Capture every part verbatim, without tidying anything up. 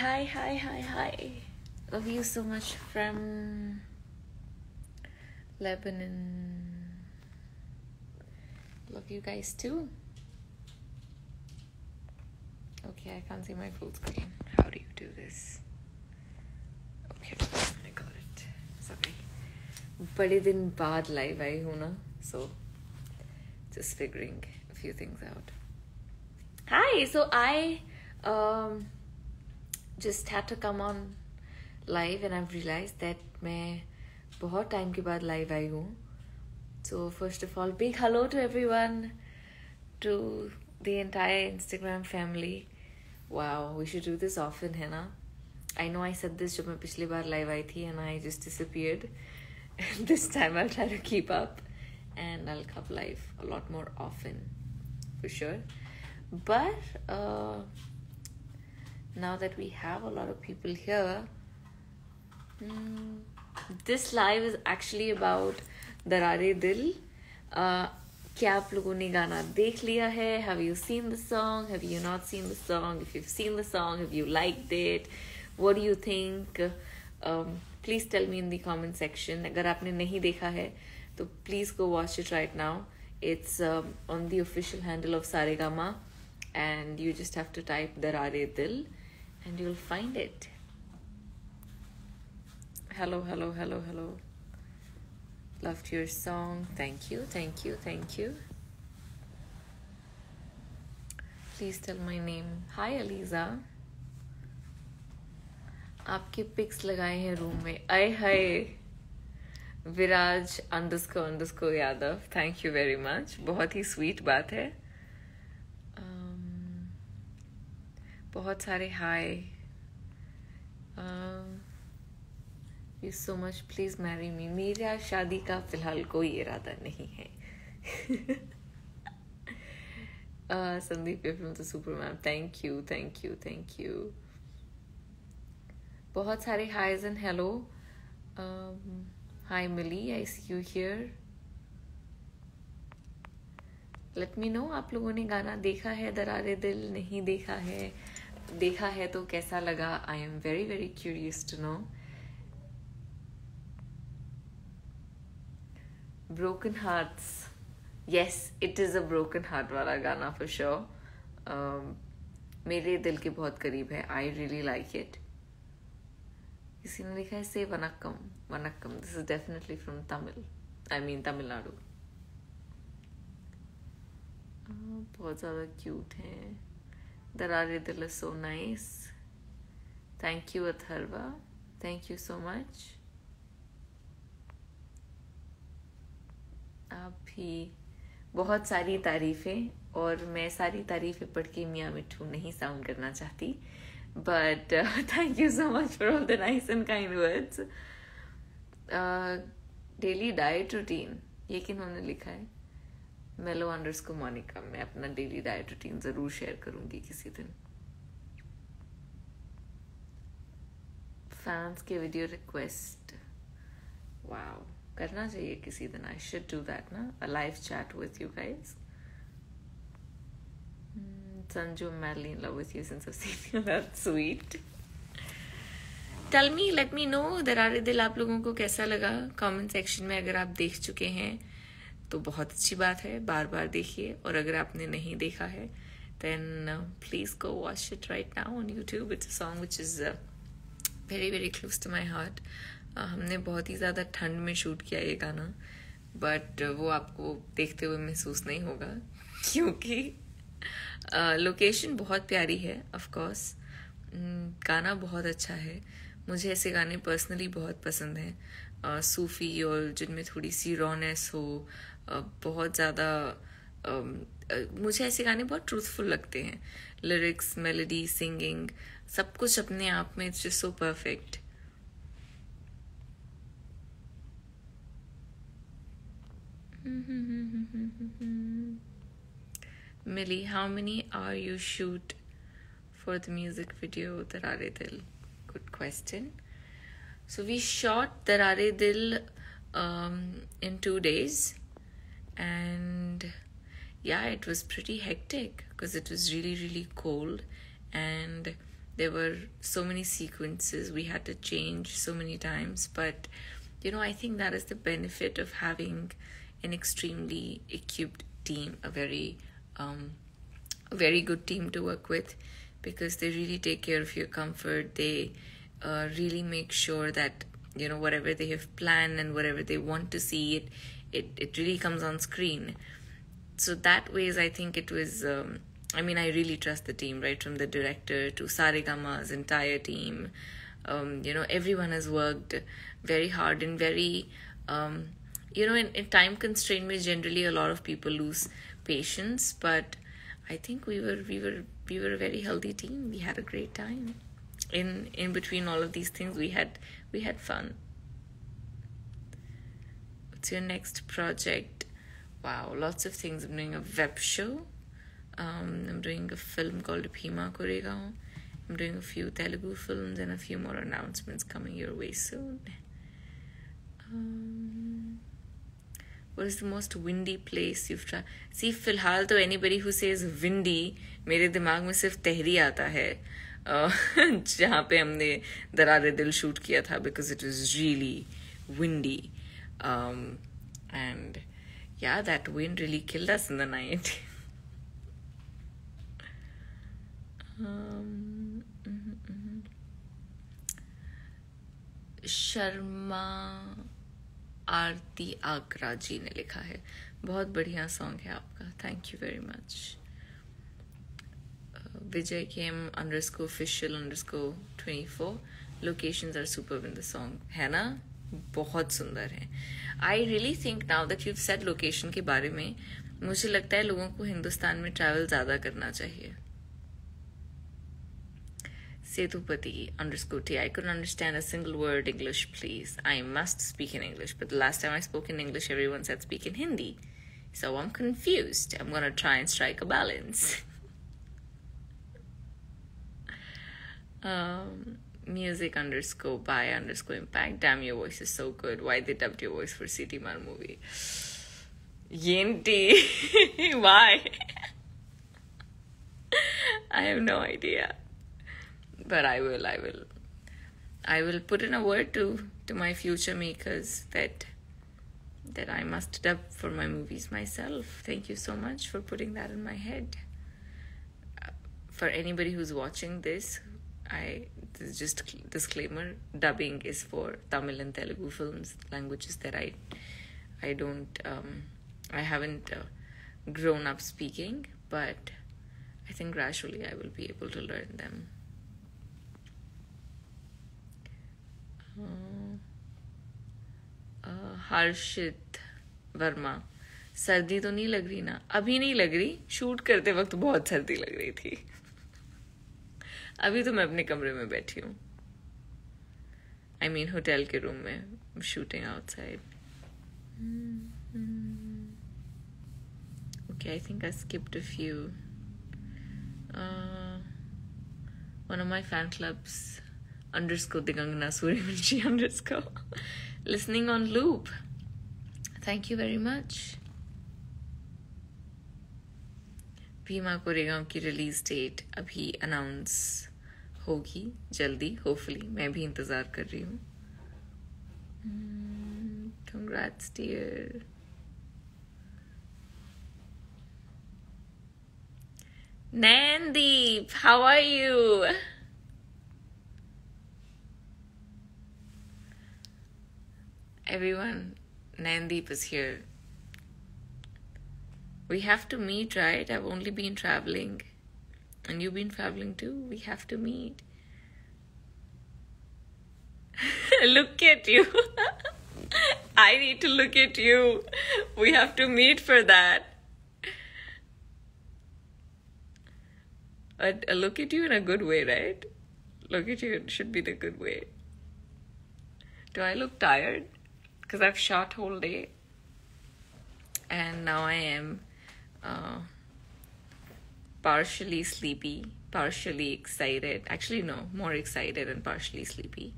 hi, hi, hi, hi. Love you so much from Lebanon. Love you guys too. Okay, I can't see my full screen. How do you do this? Okay, I got it. Sorry. Bade din baad live aayi hu na, so just figuring a few things out. Hi, so I um just had to come on live and I've realized that main bahut time ke baad live aayi hu. So first of all, big hello to everyone, to the entire Instagram family. Wow, we should do this often, hai na? I know I said this when I was live last time and I just disappeared. This time I'll try to keep up and I'll come live a lot more often, for sure. But uh, now that we have a lot of people here, mm, this live is actually about Darare Dil. Uh, क्या आप लोगों ने गाना देख लिया है? Have you seen the song? Have you not seen the song? If you've seen the song, have you liked it? What do you think? Um, please tell me in the comment section. अगर आपने नहीं देखा है, तो please go watch it right now. It's um, on the official handle of Saregama, and you just have to type "Darare Dil" and you'll find it. Hello, hello, hello, hello. Loved your song. Thank you, thank you, thank you. Please tell my name. Hi, Aliza. आपके pics लगाए हैं room में. आय हाय. Viraj underscore underscore Yadav. Thank you very much. बहुत ही sweet बात है. Um, बहुत सारे हाय. Um, You so much, please marry me. मेरा शादी का फिलहाल कोई इरादा नहीं है. uh, Sandeep from the Superman. Thank you, thank you, thank you. बहुत सारे highs and hello. Um, hi Millie, I see you here. Let me know आप लोगों ने गाना देखा है दरारे दिल, नहीं देखा है, देखा है तो कैसा लगा? I am very very curious to know. Broken hearts, yes, it is a broken heart wala gana for sure. Um, मेरे दिल के बहुत करीब है. I really like it. किसी ने लिखा है say vanakkam vanakkam. This is definitely from Tamil. I mean Tamil Nadu. Oh, बहुत ज़्यादा cute हैं. Darare Dil is so nice. Thank you Atharva. Thank you so much. आप भी बहुत सारी तारीफें, और मैं सारी तारीफें पढ़ के मियां मिठू नहीं साउंड करना चाहती, but uh, thank you so much for all the nice and kind words. Uh, daily diet routine ये किन्होंने लिखा है? Melo underscore Monica. मैं अपना daily diet routine जरूर share करूँगी किसी दिन. Fans के video request. Wow. करना चाहिए किसी दिन. I should do that ना, a live chat with you guys. Sanju, I'm madly in love with you since I've seen you. That's sweet. Tell me, let me know दरारे दिल आप लोगों को कैसा लगा. Comment section में अगर आप देख चुके हैं तो बहुत अच्छी बात है, बार बार देखिए, और अगर आपने नहीं देखा है then uh, please go watch it right now on YouTube. It's a song which is uh, very very close to my heart. Uh, हमने बहुत ही ज़्यादा ठंड में शूट किया ये गाना, बट uh, वो आपको देखते हुए महसूस नहीं होगा क्योंकि लोकेशन uh, बहुत प्यारी है. ऑफ कोर्स गाना बहुत अच्छा है. मुझे ऐसे गाने पर्सनली बहुत पसंद हैं, सूफी uh, और जिनमें थोड़ी सी रॉनेस हो, uh, बहुत ज़्यादा uh, uh, मुझे ऐसे गाने बहुत ट्रूथफुल लगते हैं. लिरिक्स, मेलोडी, सिंगिंग, सब कुछ अपने आप में it's just so perfect. Millie, how many are you shoot for the music video Darare Dil? Good question. So we shot Darare Dil um, in two days, and yeah, it was pretty hectic because it was really really cold, and There were so many sequences we had to change so many times, but you know, I think that is the benefit of having an extremely equipped team, a very um, a very good team to work with, because they really take care of your comfort. They uh, really make sure that, you know, whatever they have planned and whatever they want to see, it it, it really comes on screen. So that ways, I think it was, um, I mean, I really trust the team, right? From the director to Saregama's entire team. Um, you know, everyone has worked very hard and very, um, you know, in, in time constraint, where generally a lot of people lose patience. But I think we were, we were, we were a very healthy team. We had a great time. In in between all of these things, we had we had fun. What's your next project? Wow, lots of things. I'm doing a web show. Um, I'm doing a film called Pima Korega. I'm doing a few Telugu films and a few more announcements coming your way soon. Um, what is the most windy place you've tried? See, filhal to anybody who says windy, मेरे दिमाग में सिर्फ तहरी आता है, जहाँ पे हमने दरारे दिल शूट किया था, because it was really windy, um, and yeah, that wind really killed us in the night. Um, mm-hmm, mm-hmm. Sharma आरती आगरा जी ने लिखा है, बहुत बढ़िया सॉन्ग है आपका, thank you very much. Uh, Vijay Kim underscore official underscore twenty-four. Locations are superb in the song, है ना? बहुत सुंदर है. I really think now that you've said location के बारे में, मुझे लगता है लोगों को हिंदुस्तान में ट्रैवल ज़्यादा करना चाहिए. Setupati underscore T. I couldn't understand a single word English, please. I must speak in English, but the last time I spoke in English, everyone said speak in Hindi. So I'm confused. I'm going to try and strike a balance. um, music underscore by underscore impact. Damn, your voice is so good. Why they dubbed your voice for C T M R movie? Yenti. Why? I have no idea. But I will, I will, I will put in a word to, to my future makers that, that I must dub for my movies myself. Thank you so much for putting that in my head. Uh, for anybody who's watching this, I, this is just disclaimer, dubbing is for Tamil and Telugu films, languages that I, I don't, um, I haven't uh, grown up speaking, but I think gradually I will be able to learn them. Uh, हर्षित वर्मा, सर्दी तो नहीं लग रही ना? अभी नहीं लग रही, शूट करते वक्त बहुत सर्दी लग रही थी. अभी तो मैं अपने कमरे में बैठी हूँ, आई मीन होटल के रूम में, shooting outside. Okay, I think I skipped a few. One of my fan clubs underscore Digangana Suryavanshi underscore listening on loop. Thank you very much. Pima Koregaon ki release date abhi announce hogi jaldi, hopefully. Main bhi intezar kar rahi hu. Mm, congrats, dear. Nandeep, how are you? Everyone, Nandeep is here. We have to meet, right? I've only been traveling. And you've been traveling too. We have to meet. Look at you. I need to look at you. We have to meet for that. A, a look at you in a good way, right? Look at you should be the good way. Do I look tired? Because I've shot whole day and now I am uh, partially sleepy, partially excited. Actually, no, more excited and partially sleepy.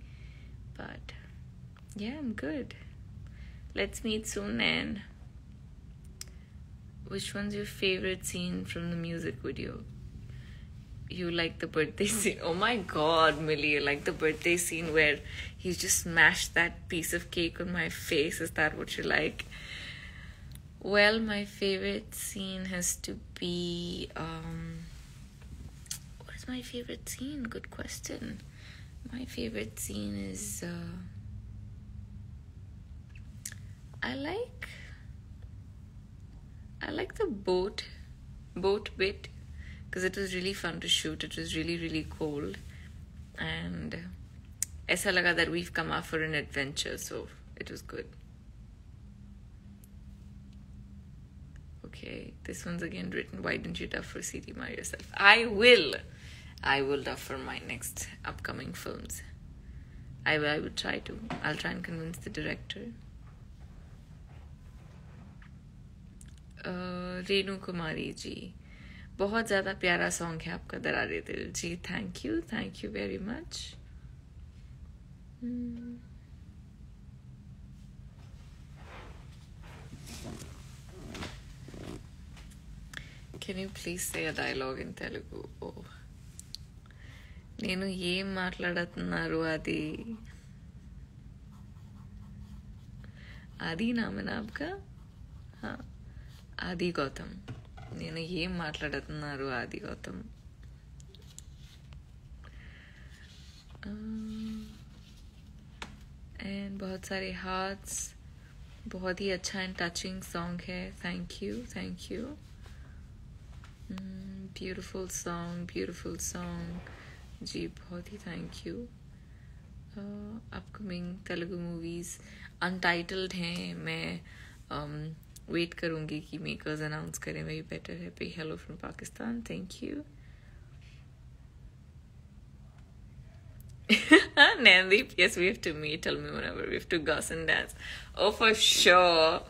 But yeah, I'm good. Let's meet soon. And which one's your favorite scene from the music video? you like the birthday scene. Oh my god, Millie, you like the birthday scene where he just smashed that piece of cake on my face. Is that what you like? Well, my favorite scene has to be... Um, what is my favorite scene? Good question. My favorite scene is... Uh, I like... I like the boat, boat bit. Because it was really fun to shoot. It was really, really cold. And aisa laga that we've come out for an adventure. So it was good. Okay. This one's again written. Why didn't you dub for C D Mar yourself? I will. I will dub for my next upcoming films. I will, I will try to. I'll try and convince the director. Uh, Renu Kumari ji. बहुत ज़्यादा प्यारा song है आपका दरारे दिल जी thank you thank you very much can you please say a dialogue in Telugu ओ नेनु ये माట్లాడుతున్నారు आदि आदि नाम है ना आपका हाँ आदि गौतम నేను ఏం మాట్లాడుతున్నారు ఆది గౌతమ్ and बहुत सारे hearts बहुत ही अच्छा and touching song है thank you thank you mm, beautiful song beautiful song जी बहुत ही thank you uh, upcoming Telugu movies untitled हैं मैं um, वेट करूंगी कि मेकर्स अनाउंस करें वही बेटर है पे hello from Pakistan thank you Nandeep yes we have to meet tell me whenever we have to gossip and dance oh for sure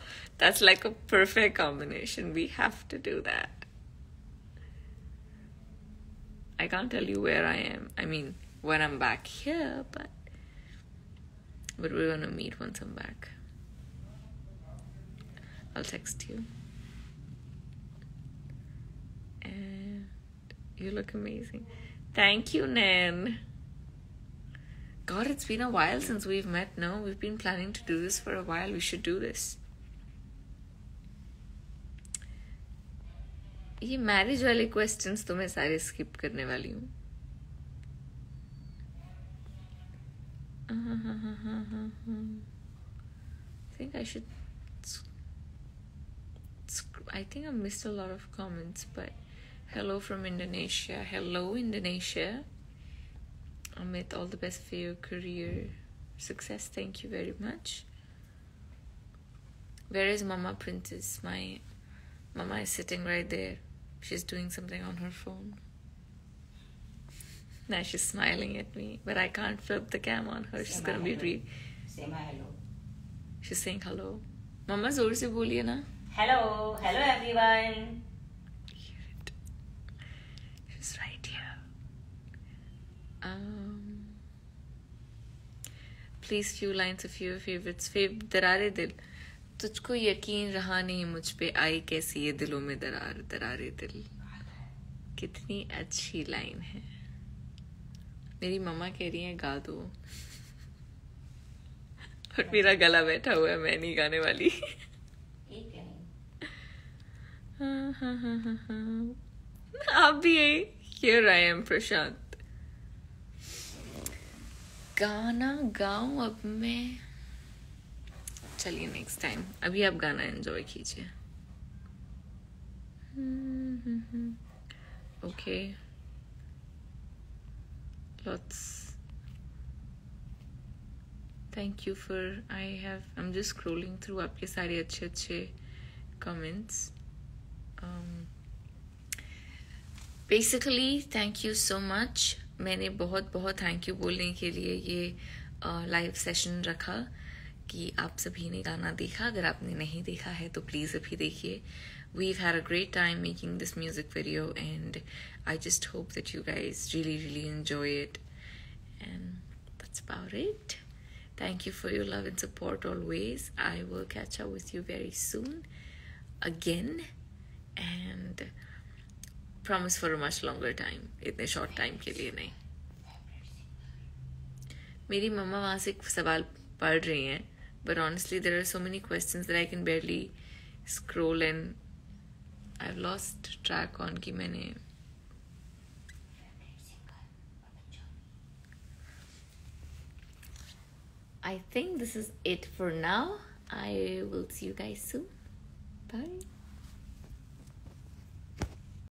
that's like a perfect combination we have to do that I can't tell you where I am I mean when I'm back here but but we're gonna meet once I'm back I'll text you. And you look amazing. Thank you, Nan. God, it's been a while since we've met, no? We've been planning to do this for a while. We should do this. Ye marriage wale questions to main sare skip karne wali hu. I think I should... I think I missed a lot of comments, but hello from Indonesia. Hello, Indonesia. Amit, all the best for your career success. Thank you very much. Where is Mama Princess? My Mama is sitting right there. She's doing something on her phone. Now she's smiling at me, but I can't flip the cam on her. She's going to be read. Say my hello. She's saying hello. Mama, zor se boliye na. Hello, hello everyone. Hear it. She's right here. Um, please few lines of your favorites. Fav दरारे दिल. तुझको यकीन रहा नहीं मुझ पे आई कैसी ये दिलों में दरार दरारे दिल. कितनी अच्छी लाइन है. मेरी मम्मा कह रही है गा दो. और मेरा गला बैठा हुआ है मैं नहीं गाने वाली. Abhi, here I am, Prashant. Gana gaun ab main. Chaliye next time. Abhi aap gana enjoy kijiye. Okay. Lots. Thank you for I have. I'm just scrolling through aapke saare achhe achhe comments. Um, basically thank you so much मैंने बहुत बहुत thank you बोलने के लिए ये uh, live session रखा कि आप सभी ने गाना देखा अगर आपने नहीं देखा है तो please अभी देखिए we've had a great time making this music video and I just hope that you guys really really enjoy it and that's about it thank you for your love and support always I will catch up with you very soon again And promise for a much longer time, इतने short time के लिए नहीं. मेरी मम्मा वहाँ से सवाल पढ़ रही हैं, but honestly there are so many questions that I can barely scroll and I've lost track on कि मैंने I think this is it for now. I will see you guys soon. Bye.